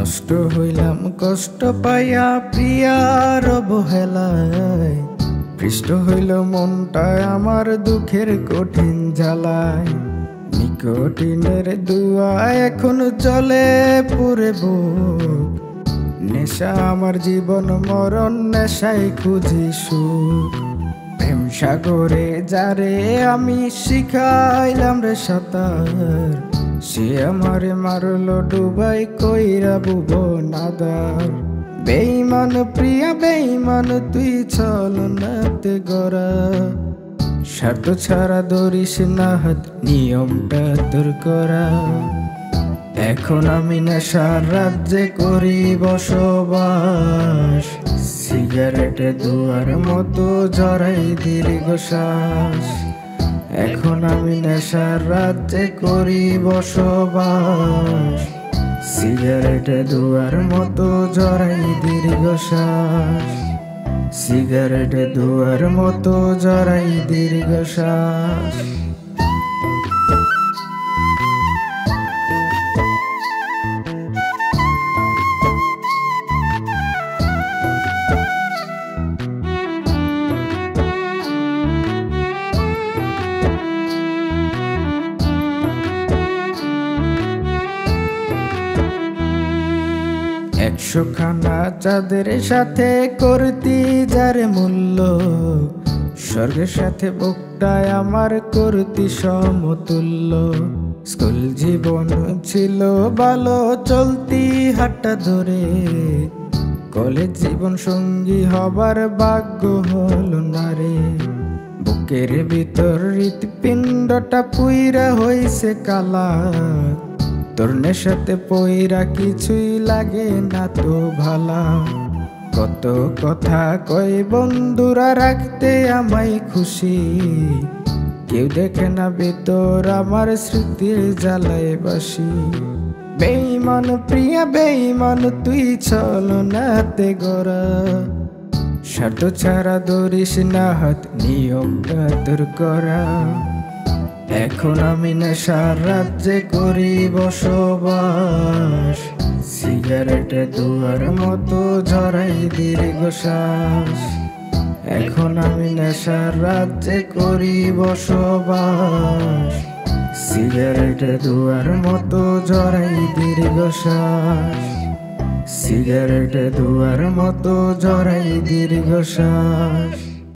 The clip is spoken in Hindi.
कष्ट हईलाम कष्ट पाया प्रियार अवहेलाय पृष्ट हईल मनटा आमार दुखेर कठिन झालाय निकोटिनेर दुआ एखन चले पुरे बुक नेशा आमार जीवन मरण नेशाय खुजी सुख प्रेम सागरे जारे आमी शिखाइलाम रे सातार से हमारे मारलो डुबाई कईरा बुबो नादार बेईमान प्रिया बेईमान तुई चलो नाते गरा शर्त छाड़ा दौरिस ना हाथ नियमटा तोर करा एखन आमी नेशार राज्ये करी बसबास सिगारेटे धुआर मतो जराई दीर्घश्वास एखन आमी नेशार राज्ये करी बसबास सिगारेटे धुआर मतो जराई दीर्घश्वास सिगारेटे धुआर मतो जराई दीर्घश्वास सुखाना चाँदेर साथे करती जारे मूल्य स्वर्गेर साथे बुकटाय आमार करती समतुल्य स्कूल जीवन छिलो भालो चलती हाटा धरे कलेज जीवन संगी हबार भाग्य हलो ना रे बुकेर भितर हृत्पिंडटा पुइरा हइछे काला तोर नेशाते पइरा किछुई लागे ना तो भाला कत कथा कय बंधुरा राखते आमाय खुशी केउ देखे ना भितर आमार स्मृतिर जालाय बासी बेईमान प्रिया बेईमान तुई चलो नाते गरा शर्त छाड़ा दौरिस ना हाथ नियमटा तोर करा एखन आमी नेशार राज्ये करी बसबास सिगारेटे धुआर मतो जराई दीर्घश्वास एखन आमी नेशार राज्ये करी बसबास सिगारेटे धुआर मतो जराई दीर्घश्वास सिगारेटे धुआर मतो जराई दीर्घश्वास।